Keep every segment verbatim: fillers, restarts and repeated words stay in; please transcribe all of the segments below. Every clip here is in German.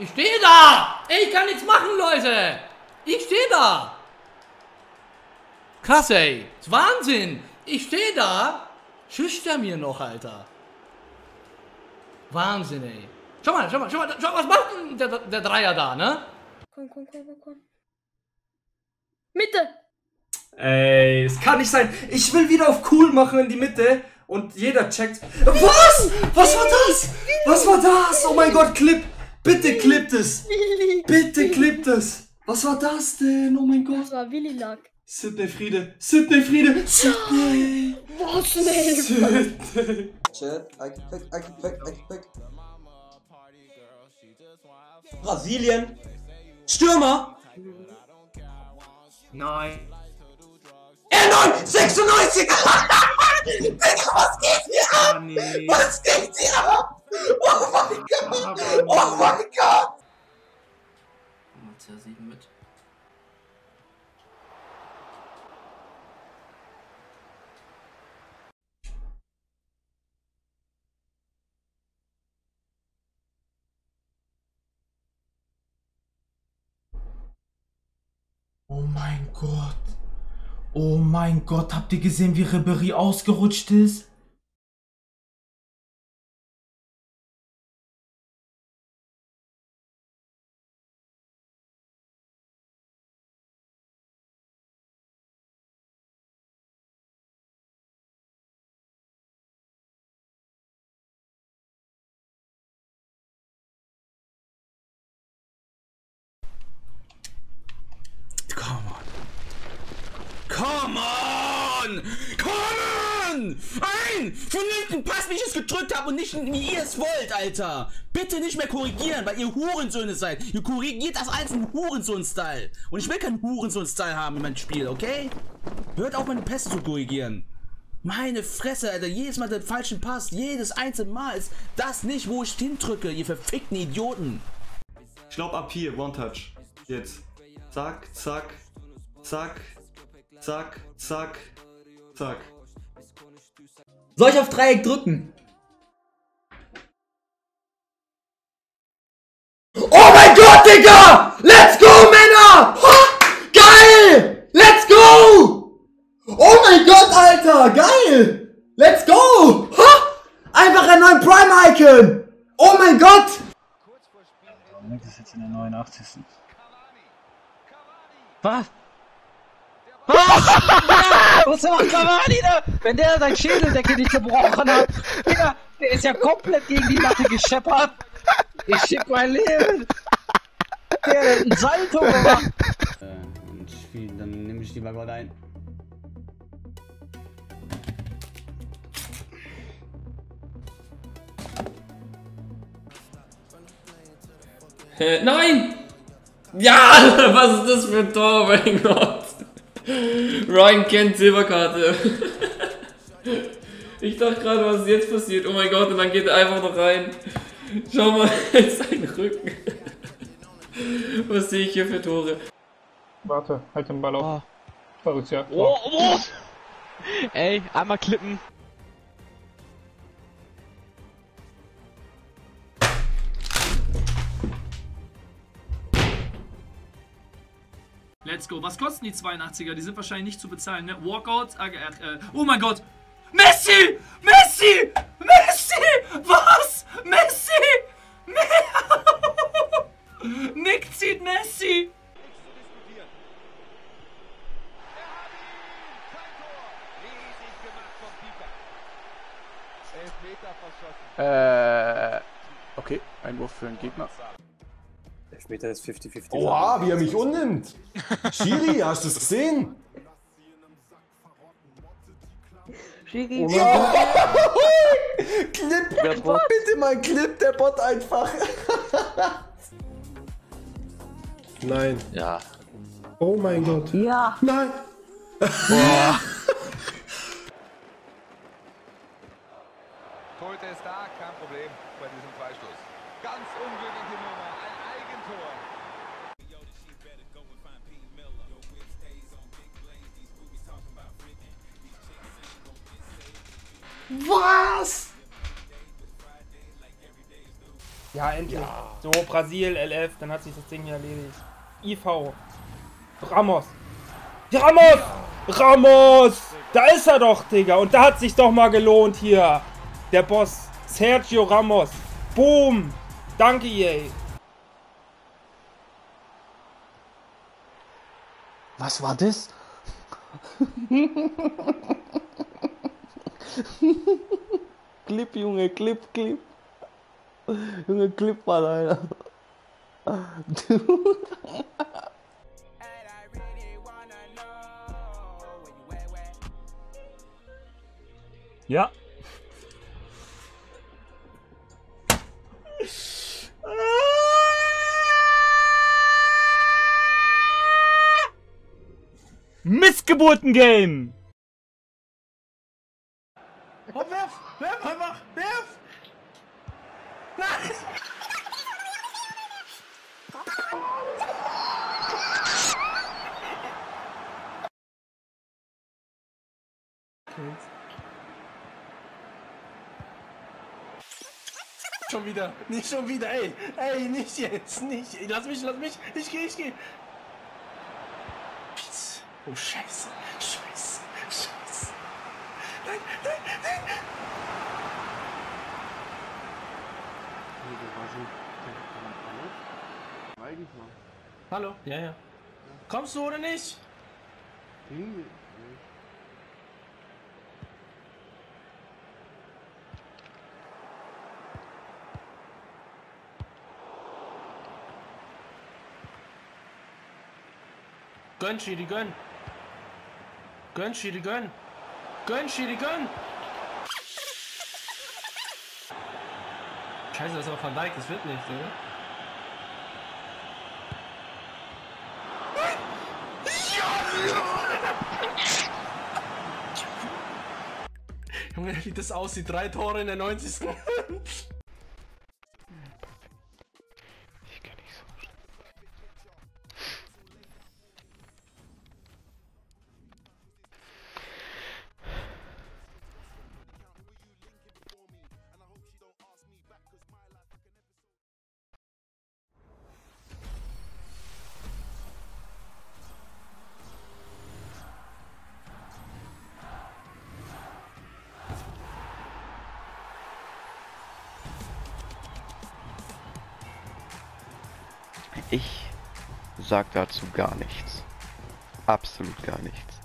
Ich stehe da! Ich kann nichts machen, Leute! Ich stehe da! Krass, ey! Das ist Wahnsinn! Ich stehe da! Schüchtern mir noch, Alter! Wahnsinn, ey! Schau mal, schau mal, schau mal! Schau, was macht denn der, der Dreier da, ne? Komm, komm, komm, komm, komm! Mitte! Ey, es kann nicht sein! Ich will wieder auf cool machen in die Mitte! Und jeder checkt. Was? Was war das? Was war das? Oh mein Gott, Clip. Bitte clippt es. Bitte clippt es. Was war das denn? Oh mein Gott. Das war Willi Luck. Sydney Friede. Sydney Friede. Sydney. Was schnell. Sydney. Chat, I can pick, I can pick, I can pick. Brasilien. Stürmer. Nein. R neun. sechsundneunzig. Was geht hier ab? Nee. Was geht hier ab? Oh mein Gott! Oh mein Gott! Matthias sieben mit. Oh mein Gott! Oh mein Gott, habt ihr gesehen, wie Ribéry ausgerutscht ist? Come on! Come on! Ein! Von linken Pass, wie ich es gedrückt habe und nicht wie ihr es wollt, Alter! Bitte nicht mehr korrigieren, weil ihr Hurensöhne seid! Ihr korrigiert das als ein Hurensohn-Style! Und ich will keinen Hurensohn-Style haben in meinem Spiel, okay? Hört auf, meine Pässe zu korrigieren! Meine Fresse, Alter! Jedes Mal den falschen Pass, jedes einzelne Mal ist das nicht, wo ich hindrücke, ihr verfickten Idioten! Ich glaube ab hier, One-Touch. Jetzt. Zack, zack, zack. Zack, zack, zack. Soll ich auf Dreieck drücken? Oh mein Gott, Digga! Let's go, Männer! Ha! Geil! Let's go! Oh mein Gott, Alter! Geil! Let's go! Ha! Einfach ein neues Prime-Icon! Oh mein Gott! Das ist jetzt in der neunundachtzigsten. Was? Was? Was macht Cavani da? Wenn der seinen Schädeldeckel nicht gebrochen hat, der, der ist ja komplett gegen die Latte gescheppert. Ich schick mein Leben. Der hat einen Salto gemacht. Äh, und spiel, dann nehme ich lieber Gold ein. Äh, nein! Ja, was ist das für ein Tor, mein Gott? Ryan Kent, Silberkarte. Ich dachte gerade, was ist jetzt passiert? Oh mein Gott, und dann geht er einfach noch rein. Schau mal, ist ein Rücken. Was sehe ich hier für Tore? Warte, halt den Ball auf. Oh. Ja. Oh, oh. Ey, einmal klippen. Let's go. Was kosten die zweiundachtziger? Die sind wahrscheinlich nicht zu bezahlen, ne? Walkout? Äh, äh, oh mein Gott! Messi! Messi! Messi! Was? Messi! Me Nick zieht Messi! Äh, okay. Einwurf für den Gegner. Später ist fünfzig fünfzig. Oha, wie er mich unnimmt! Schiri, hast du es gesehen? Schiri! Oh ja. Clip! Bitte mal Clip, der Bot einfach! Nein. Ja. Oh mein Gott. Ja. Nein! Boah. Tolte ist da, kein Problem bei diesem Freistoß. Ganz unglückliche Nummer, ein Eigentor. Was? Ja, endlich. Ja. So, Brasil, L F, dann hat sich das Ding hier erledigt. I V. Ramos. Ramos! Ja. Ramos! Da ist er doch, Digga. Und da hat sich doch mal gelohnt hier. Der Boss. Sergio Ramos. Boom. Danke, E A. Was war das? Clip, Junge, Clip, Clip. Junge, Clip mal, Alter. Ja. Missgeburten-Game! Oh, werf! Werf einfach! Werf! Nein! Okay. Schon wieder! Nicht schon wieder! Ey! Ey, nicht jetzt! Nicht! Lass mich! Lass mich! Ich geh! Ich geh! Oh, Scheiße, Scheiße, Scheiße. Nein, nein, nein. Hallo? Ja, ja. Kommst du oder nicht? Gönn, Schiri, gönn. Gönn, Schiri, gönn! Gönn, Schiri, gönn! Scheiße, das ist aber Van Dijk, das wird nichts, oder? Junge, wie das aussieht, drei Tore in der neunzigsten Ich sag dazu gar nichts. Absolut gar nichts.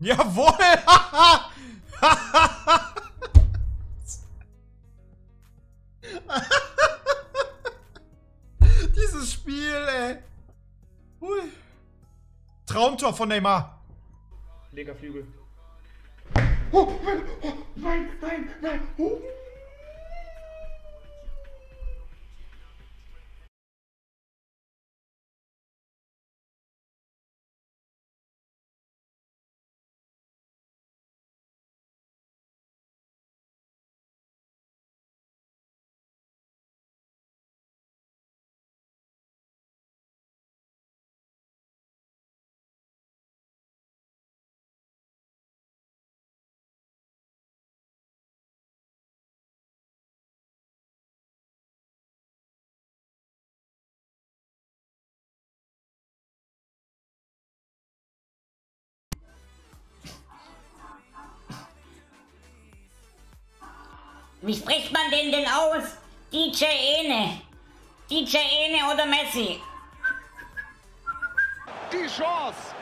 Jawohl! Traumtor von Neymar. Lecker Flügel. Oh, nein, oh, nein, nein, nein. Oh. Wie spricht man den denn aus? D J Ene. D J Ene oder Messi? Die Chance.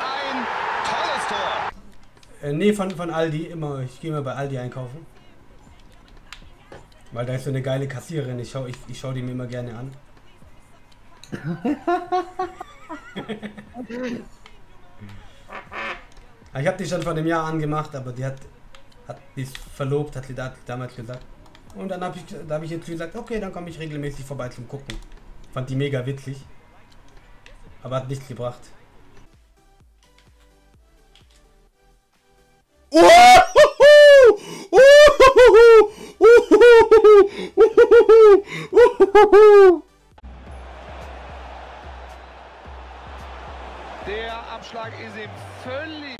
Ein tolles Tor. Äh, nee, von, von Aldi immer. Ich gehe mal bei Aldi einkaufen. Weil da ist so eine geile Kassiererin. Ich schaue ich, ich schau die mir immer gerne an. Ich habe die schon vor einem Jahr angemacht, aber die hat... Hat mich verlobt, hat sie damals gesagt. Und dann habe ich, da hab ich jetzt gesagt, okay, dann komme ich regelmäßig vorbei zum Gucken. Fand die mega witzig. Aber hat nichts gebracht. Uhuhu! Uhuhu! Der Abschlag ist ihm völlig.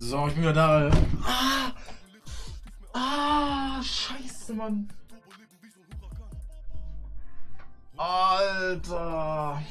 So, ich bin wieder da. Ah! Ah! Scheiße, Mann! Alter!